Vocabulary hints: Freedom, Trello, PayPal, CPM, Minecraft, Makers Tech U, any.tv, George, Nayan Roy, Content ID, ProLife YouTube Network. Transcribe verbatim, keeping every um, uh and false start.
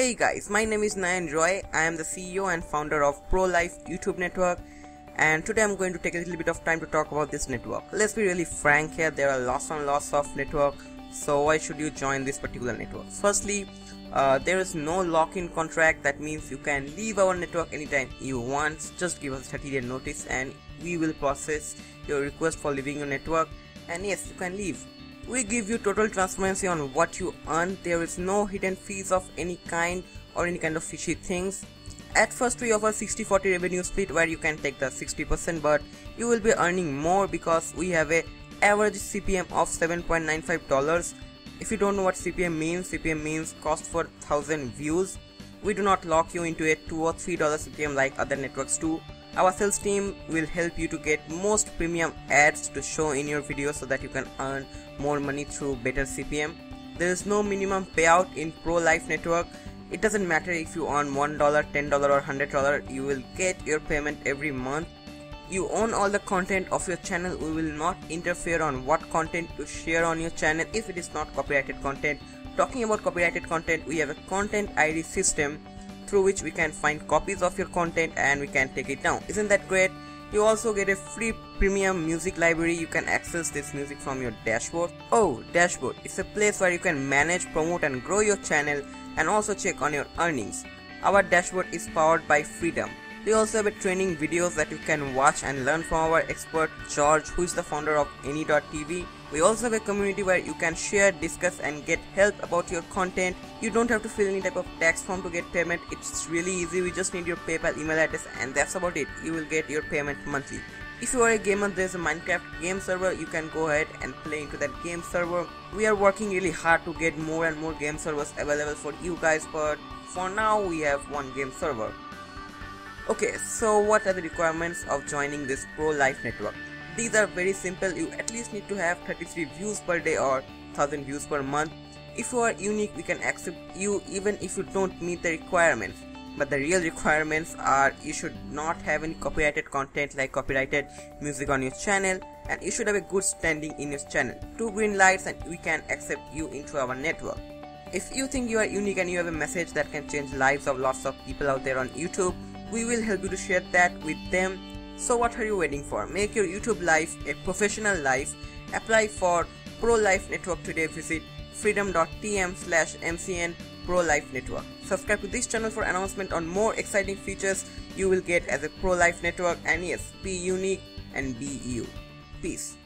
Hey guys, my name is Nayan Roy. I am the C E O and founder of ProLife YouTube Network, and today I'm going to take a little bit of time to talk about this network. Let's be really frank here, there are lots and lots of network, so why should you join this particular network? Firstly, uh, there is no lock-in contract. That means you can leave our network anytime you want. Just give us thirty day notice and we will process your request for leaving your network, and yes, you can leave. We give you total transparency on what you earn. There is no hidden fees of any kind or any kind of fishy things. At first we offer sixty forty revenue split, where you can take the sixty percent, but you will be earning more because we have a average C P M of seven point nine five dollars. If you don't know what C P M means, C P M means cost for thousand views. We do not lock you into a two or three dollar C P M like other networks do. Our sales team will help you to get most premium ads to show in your videos so that you can earn more money through better C P M. There is no minimum payout in ProLife network. It doesn't matter if you earn one dollar, ten dollars or one hundred dollars, you will get your payment every month. You own all the content of your channel. We will not interfere on what content to share on your channel if it is not copyrighted content. Talking about copyrighted content, we have a Content I D system through which we can find copies of your content and we can take it down. Isn't that great? You also get a free premium music library. You can access this music from your dashboard. Oh, dashboard. It's a place where you can manage, promote and grow your channel and also check on your earnings. Our dashboard is powered by Freedom. We also have a training videos that you can watch and learn from our expert George, who is the founder of any dot T V. We also have a community where you can share, discuss and get help about your content. You don't have to fill any type of tax form to get payment. It's really easy. We just need your PayPal email address and that's about it. You will get your payment monthly. If you are a gamer, there's a Minecraft game server. You can go ahead and play into that game server. We are working really hard to get more and more game servers available for you guys, but for now we have one game server. Okay, so what are the requirements of joining this ProLife network? These are very simple. You at least need to have thirty-three views per day or one thousand views per month. If you are unique, we can accept you even if you don't meet the requirements. But the real requirements are you should not have any copyrighted content like copyrighted music on your channel, and you should have a good standing in your channel. Two green lights and we can accept you into our network. If you think you are unique and you have a message that can change lives of lots of people out there on YouTube, we will help you to share that with them. So what are you waiting for? Make your YouTube life a professional life. Apply for ProLife Network today. Visit freedom dot T M slash M C N ProLife Network. Subscribe to this channel for announcement on more exciting features you will get as a ProLife Network. And yes, be unique and be you. Peace.